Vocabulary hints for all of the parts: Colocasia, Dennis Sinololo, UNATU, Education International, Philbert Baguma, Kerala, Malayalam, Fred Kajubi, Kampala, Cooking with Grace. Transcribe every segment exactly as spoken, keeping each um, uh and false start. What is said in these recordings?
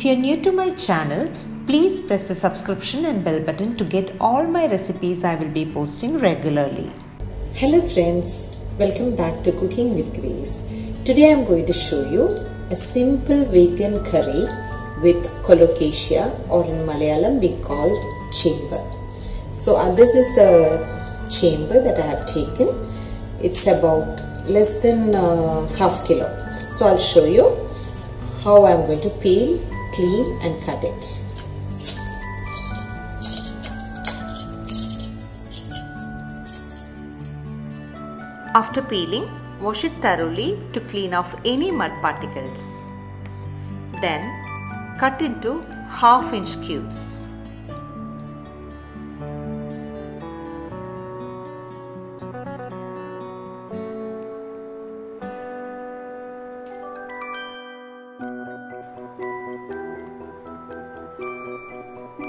If you are new to my channel, please press the subscription and bell button to get all my recipes I will be posting regularly. Hello friends, welcome back to Cooking with Grace. Today I am going to show you a simple vegan curry with colocasia, or in Malayalam we call chamber. So uh, this is the chamber that I have taken. It's about less than uh, half kilo. So I'll show you how I'm going to peel, clean and cut it. After peeling, wash it thoroughly to clean off any mud particles. Then cut into half inch cubes.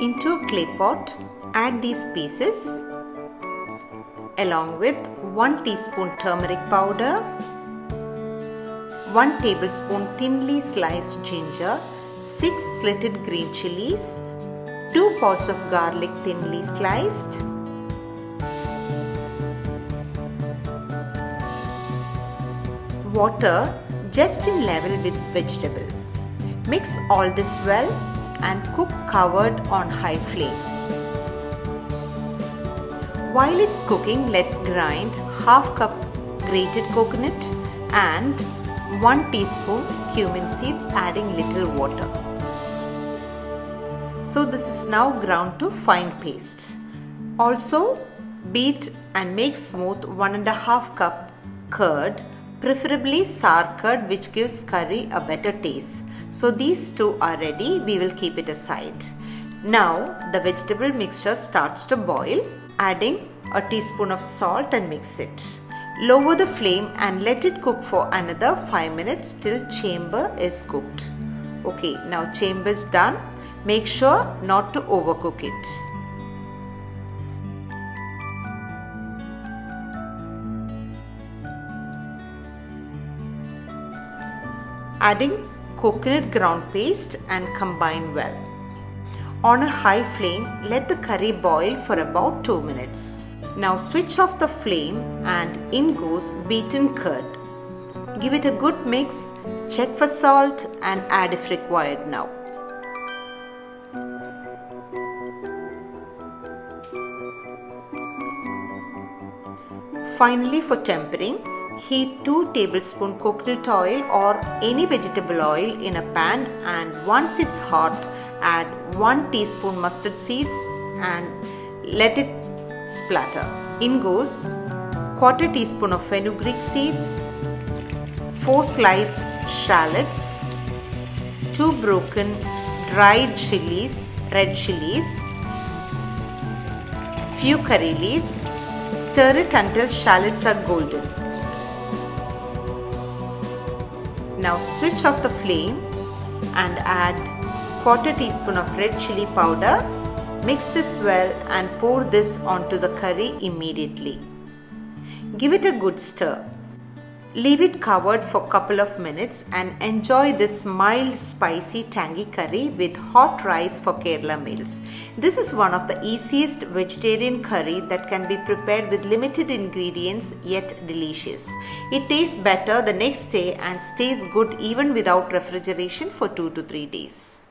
Into a clay pot, add these pieces along with one teaspoon turmeric powder, one tablespoon thinly sliced ginger, six slitted green chilies, two pods of garlic thinly sliced, water just in level with vegetable. Mix all this well and cook covered on high flame. While it's cooking, let's grind half cup grated coconut and one teaspoon cumin seeds, adding little water. So this is now ground to fine paste. Also beat and make smooth one and a half cup curd, preferably sour curd, which gives curry a better taste. So these two are ready, we will keep it aside. Now the vegetable mixture starts to boil, adding a teaspoon of salt and mix it. Lower the flame and let it cook for another five minutes till chamber is cooked. Okay, now chamber is done. Make sure not to overcook it. Adding coconut ground paste and combine well. On a high flame, let the curry boil for about two minutes. Now switch off the flame and in goes beaten curd. Give it a good mix, check for salt and add if required now. Finally, for tempering, heat two tablespoons coconut oil or any vegetable oil in a pan, and once it's hot, add one teaspoon mustard seeds and let it splatter. In goes quarter teaspoon of fenugreek seeds, four sliced shallots, two broken dried chilies, red chilies, few curry leaves. Stir it until shallots are golden. Now switch off the flame and add quarter teaspoon of red chili powder. Mix this well and pour this onto the curry immediately. Give it a good stir. Leave it covered for couple of minutes and enjoy this mild, spicy, tangy curry with hot rice for Kerala meals. This is one of the easiest vegetarian curry that can be prepared with limited ingredients yet delicious. It tastes better the next day and stays good even without refrigeration for two to three days.